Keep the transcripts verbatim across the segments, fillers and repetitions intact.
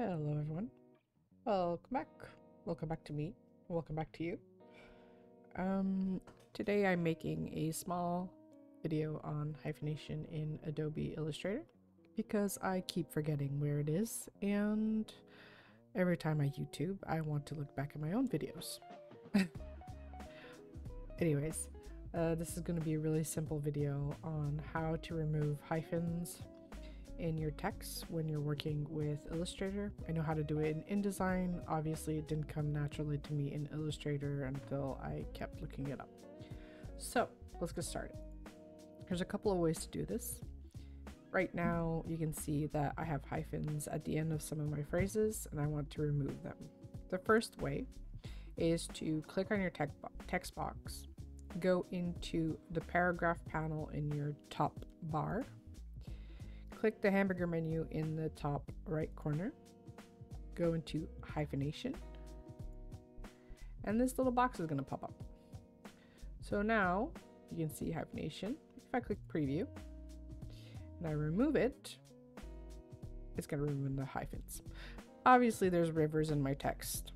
Hello everyone, welcome back, welcome back to me, welcome back to you. Um, today I'm making a small video on hyphenation in Adobe Illustrator because I keep forgetting where it is, and every time I YouTube I want to look back at my own videos. Anyways, uh, this is going to be a really simple video on how to remove hyphens in your text when you're working with Illustrator. I know how to do it in InDesign. Obviously it didn't come naturally to me in Illustrator until I kept looking it up. So let's get started. There's a couple of ways to do this. Right now you can see that I have hyphens at the end of some of my phrases and I want to remove them. The first way is to click on your text bo- text box, go into the paragraph panel in your top bar, click the hamburger menu in the top right corner, go into hyphenation, and this little box is going to pop up. So now you can see hyphenation. If I click preview and I remove it, it's going to remove the hyphens. Obviously there's rivers in my text.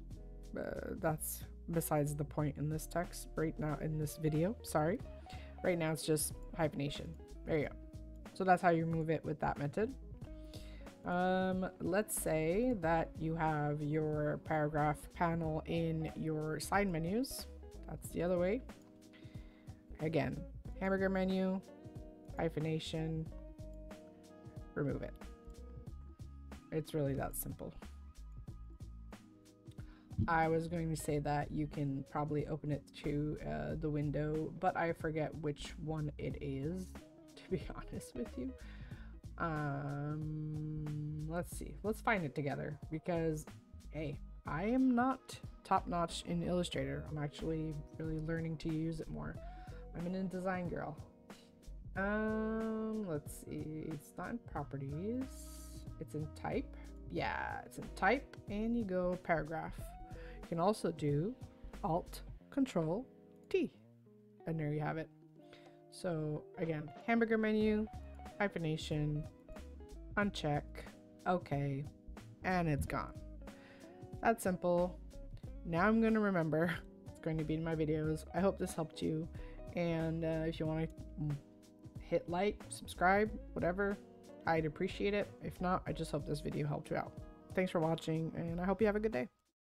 Uh, that's besides the point in this text right now, in this video, sorry. Right now it's just hyphenation. There you go. So that's how you remove it with that method. Um, let's say that you have your paragraph panel in your side menus. That's the other way. Again, hamburger menu, hyphenation, remove it. It's really that simple. I was going to say that you can probably open it to uh, the window, but I forget which one it is, to be honest with you. Um, let's see, let's find it together, because hey, I am not top-notch in Illustrator. I'm actually really learning to use it more. I'm an InDesign girl. Um, let's see, it's not in properties, it's in type. Yeah, it's in type, and you go paragraph. You can also do Alt Control T, and there you have it. So again, hamburger menu, hyphenation, uncheck, okay, and it's gone. That's simple. Now I'm going to remember. It's going to be in my videos. I hope this helped you, and uh, if you want to hit like, subscribe, whatever, I'd appreciate it. If not, I just hope this video helped you out. Thanks for watching, and I hope you have a good day.